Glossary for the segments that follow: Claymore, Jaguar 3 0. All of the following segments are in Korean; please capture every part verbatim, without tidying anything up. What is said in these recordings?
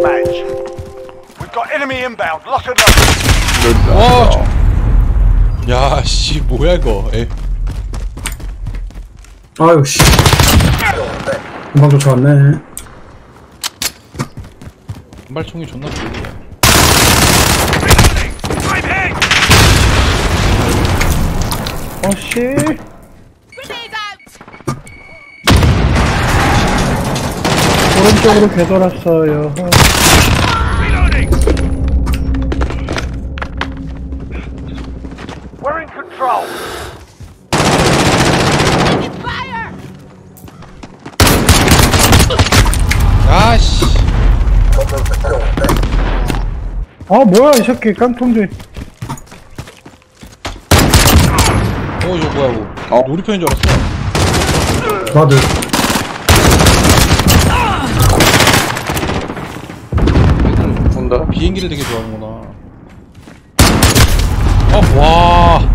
Friendly match. We've got enemy inbound. Lock and load. 와, 저... 야, 씨, 뭐야 이거? 에이. 아유, 씨. 금방 쫓아왔네. 금발총이 존나 좋네. 어, 씨. 오른쪽으로 개돌았어요. We're in control. 아씨. 아 뭐야 이 새끼 깡통지. 어 이거 뭐야 이거. 아 우리 편인 줄 알았어. 나도. 비행기를 되게 좋아하는구나. 어, 와.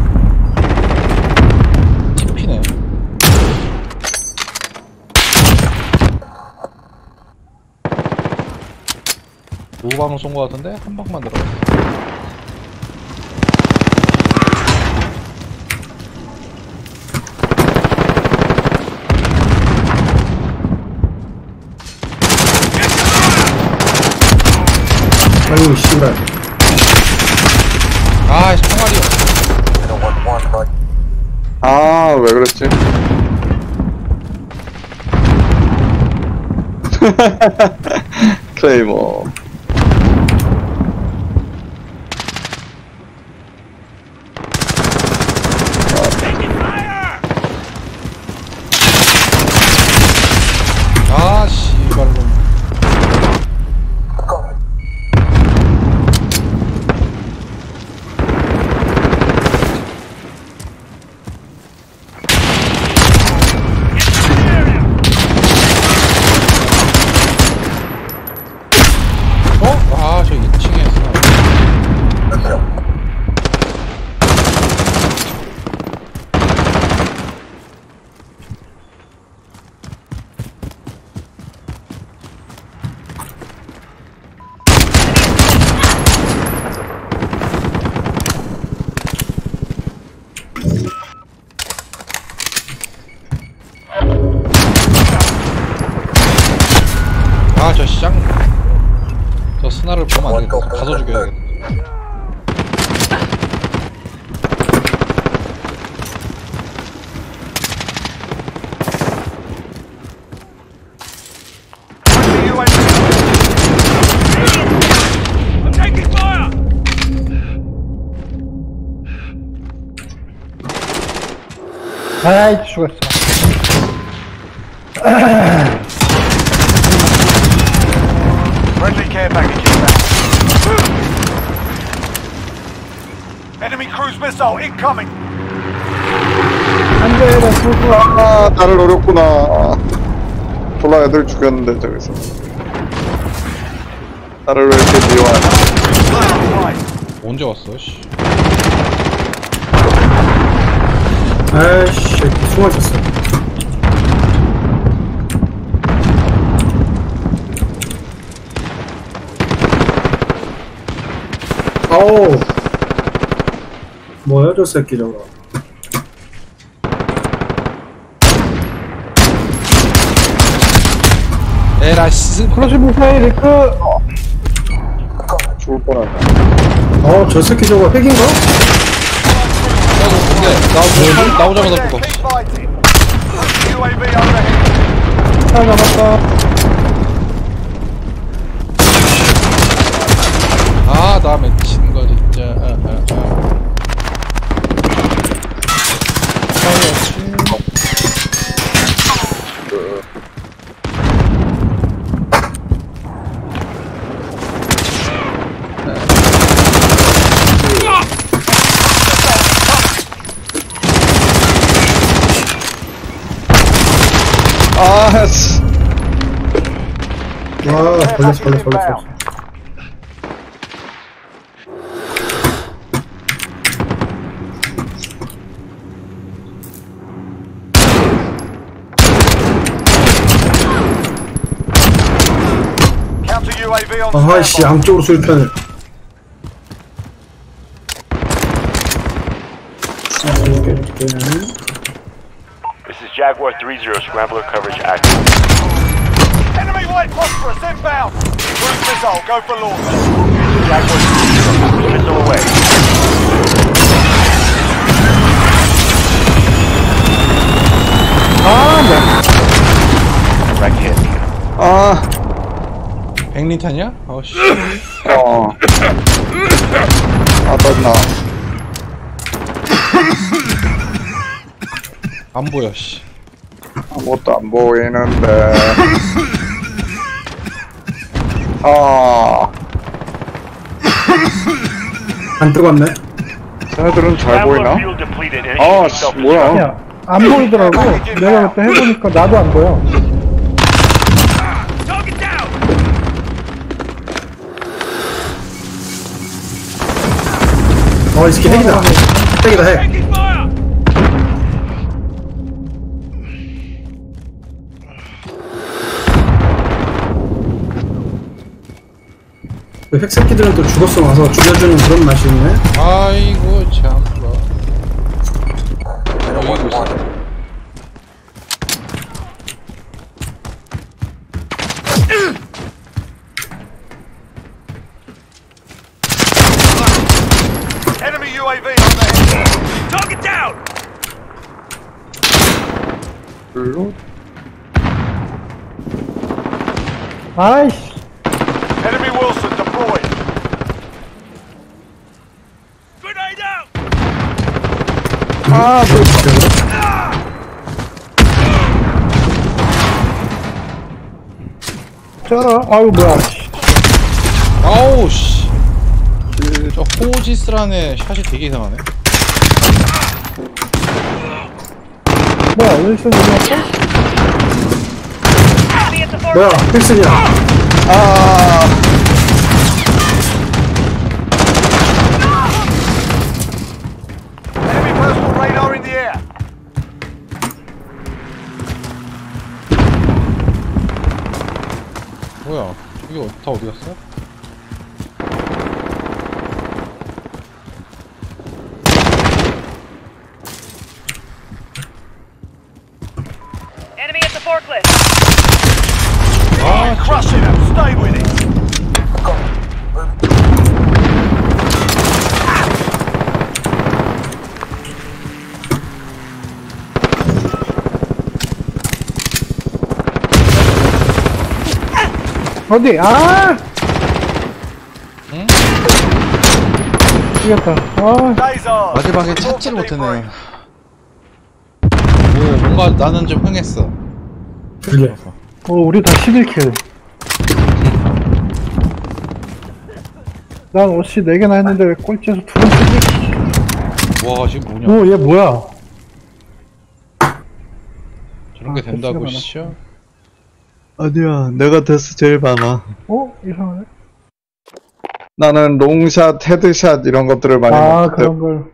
찝히네. 노방을 쏜 것 같은데? 한 방만 들어가. 아유 씨발. 아 총알이야. 아 왜 그랬지? Claymore. 아 씨발로. 저 시장 저 스나를 보면 안 되겠다. 가서 죽여야겠다. 아이 죽었어. Care package. Enemy cruise missile incoming. 안 돼, 나 죽었구나. 나를 노렸구나. 졸라 애들 죽였는데 저기서. 나를 왜 이렇게 미워하냐. 언제 왔어, 씨. 에이씨, 수고하셨어. 어우 뭐야 저 새끼 저거. 에라씨 크로시 무사일 리크. 어. 죽을 뻔하다. 어 저 새끼 저거 핵인가? 나도 나오자마자 죽어. 잘 남았다. 아, 나 미친 거 진짜. 아, 아, 아. 아, 씨. 아, 걸렸어, 걸렸어, 걸렸어. 아이씨, 양쪽으로 술편을. This is Jaguar three zero, scrambler coverage active. Enemy white phosphorus inbound. Group missile, go for launch. Jaguar three zero, missile away. 아, 네. Right hit. 아, 백리탄이야? 어, 씨. 어. 아, 떴나. 안 보여, 씨. 아무것도 안 보이는데. 아. 안 뜨겁네? 쟤네들은 잘 보이나? 아, 씨, 뭐야. 아니야, 안 보이더라고. 내가 그때 해보니까 나도 안 보여. 어, 이 새끼 핵이다. 핵이다, 핵. 핵 새끼들은 또 죽었어 와서 죽여주는 그런 맛이 있네. 아이고, 참. 별로? 아이씨. Enemy Wilson deployed. Grenade out. 아, 저러. 아유 뭐야. 아우 씨. 저 호지스라네 샷이 되게 이상하네. 뭐야, 윌슨 누구였어? 뭐야, 윌슨이야. 아, 뭐야, 저기 다 어디 갔어? 어디? 아! 응? 이겼다. 아. 마지막에 찾지를 못했네. 오, 뭔가 나는 좀 흥했어. 그래. 어, 우리 다 십일 킬. 난 어씨 네 개나 했는데 왜 꼴찌에서 둘은 십일 킬. 와, 지금 뭐냐? 오, 얘 뭐야? 저런 게 아, 된다고, 씨. 아니야, 내가 데스 제일 많아. 어? 이상하네? 나는 롱샷, 헤드샷 이런 것들을 많이 먹는데. 아, 그런 걸.